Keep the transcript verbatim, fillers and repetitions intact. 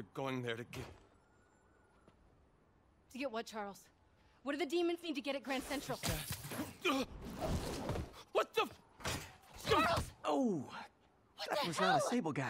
they're going there to get... To get what, Charles? What do the demons need to get at Grand Central? What the... Charles! Oh! What the hell? That was not a Sable guy.